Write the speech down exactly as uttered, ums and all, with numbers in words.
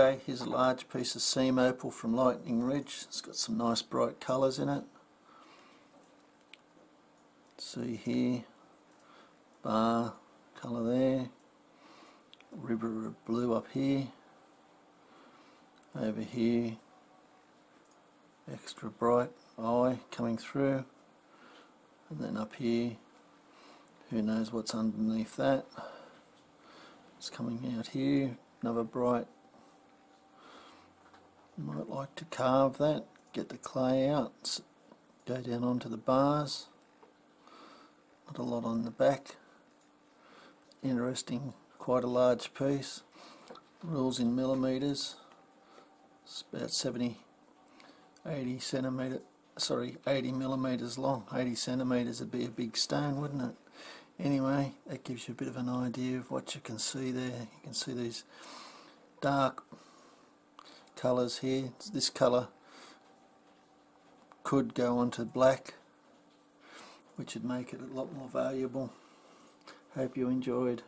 Okay, here's a large piece of seam opal from Lightning Ridge. It's got some nice bright colours in it. See here, bar colour there, river of blue up here, over here, extra bright eye coming through, and then up here, who knows what's underneath that. It's coming out here, another bright. Might like to carve that, get the clay out, go down onto the bars. Not a lot on the back. Interesting, quite a large piece. Rules in millimetres. It's about seventy, eighty centimetre, sorry, eighty millimetres long. eighty centimetres would be a big stone, wouldn't it? Anyway, that gives you a bit of an idea of what you can see there. You can see these dark colours here. This colour could go onto black, which would make it a lot more valuable. Hope you enjoyed.